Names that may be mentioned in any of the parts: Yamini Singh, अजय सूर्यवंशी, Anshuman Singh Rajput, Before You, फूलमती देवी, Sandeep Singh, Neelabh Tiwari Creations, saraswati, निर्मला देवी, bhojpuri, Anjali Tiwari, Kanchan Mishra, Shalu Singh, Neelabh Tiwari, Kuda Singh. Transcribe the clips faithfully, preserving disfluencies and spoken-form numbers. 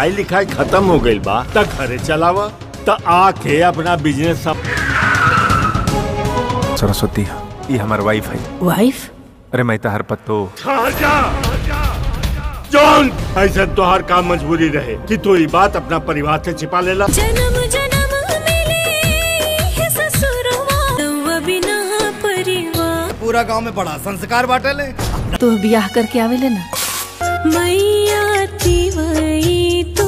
पढ़ाई लिखाई खत्म हो गई बा त घरे चलावा त आके अपना बिजनेस। सरस्वती ये हमार वाइफ है। वाइफ? अरे मैं हर पत्तो जॉन ऐसा तोहर काम मजबूरी रहे कि तू ये बात अपना परिवार से छिपा लेला। जन्म जन्म मिले ससुरवा बिना परिवार पूरा गांव में बड़ा संस्कार बांटे ले तो ब्याह करके आवे लेना। मैया तिवारी तो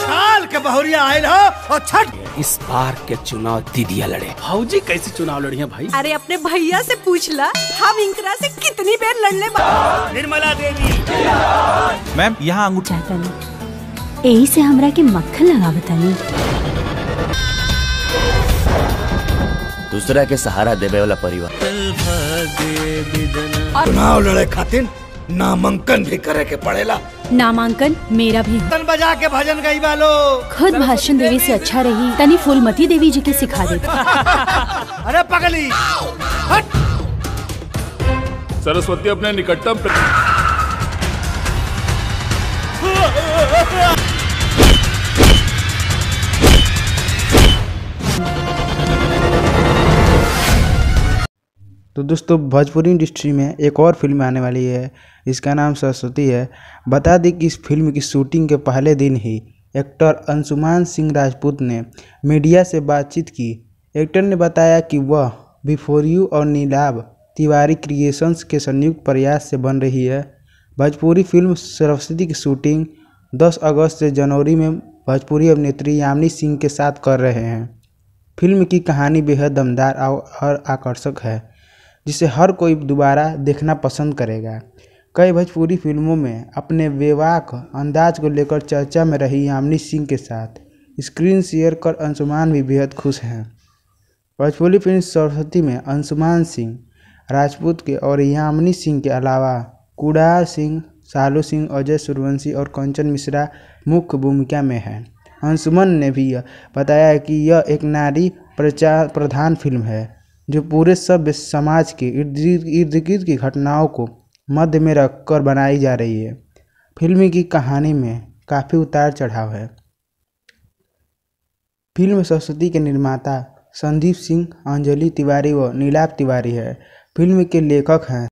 साल के बहुरिया आए हो और छठ। इस बार के चुनाव दीदिया लड़े। भाऊजी कैसे चुनाव लड़ी है भाई? अरे अपने भैया से पूछ ला हम इंकरा से कितनी बार लड़ ले। निर्मला देवी मैम यहाँ अंगूठा तनी यही से हमरा के मक्खन लगा बतानी। दूसरा के सहारा देवे वाला परिवार चुनाव लड़े खातिर नामांकन भी करे के पड़ेला। नामांकन मेरा भी तन बजा के भजन गई वालो खुद भाषण देवी से अच्छा रही तनी फूलमती देवी जी के सिखा देते। अरे पगली सरस्वती अपने निकटतम तो दोस्तों भोजपुरी इंडस्ट्री में एक और फिल्म आने वाली है जिसका नाम सरस्वती है। बता दें कि इस फिल्म की शूटिंग के पहले दिन ही एक्टर अंशुमान सिंह राजपूत ने मीडिया से बातचीत की। एक्टर ने बताया कि वह बिफोर यू और नीलाभ तिवारी क्रिएशंस के संयुक्त प्रयास से बन रही है। भोजपुरी फिल्म सरस्वती की शूटिंग दस अगस्त से जनवरी में भोजपुरी अभिनेत्री यामिनी सिंह के साथ कर रहे हैं। फिल्म की कहानी बेहद दमदार और आकर्षक है जिसे हर कोई दोबारा देखना पसंद करेगा। कई भोजपुरी फिल्मों में अपने बेबाक अंदाज को लेकर चर्चा में रही यामिनी सिंह के साथ स्क्रीन शेयर कर अंशुमान भी बेहद खुश हैं। भोजपुरी फिल्म सरस्वती में अंशुमान सिंह राजपूत के और यामिनी सिंह के अलावा कुड़ा सिंह, शालू सिंह, अजय सूर्यवंशी और कंचन मिश्रा मुख्य भूमिका में हैं। अंशुमान ने भी बताया कि यह एक नारी प्रचार प्रधान फिल्म है जो पूरे सभ्य समाज के इर्द इर्द गिर्द की घटनाओं को मध्य में रखकर बनाई जा रही है। फिल्म की कहानी में काफ़ी उतार चढ़ाव है। फिल्म सरस्वती के निर्माता संदीप सिंह, अंजलि तिवारी व नीलाभ तिवारी है। फिल्म के लेखक हैं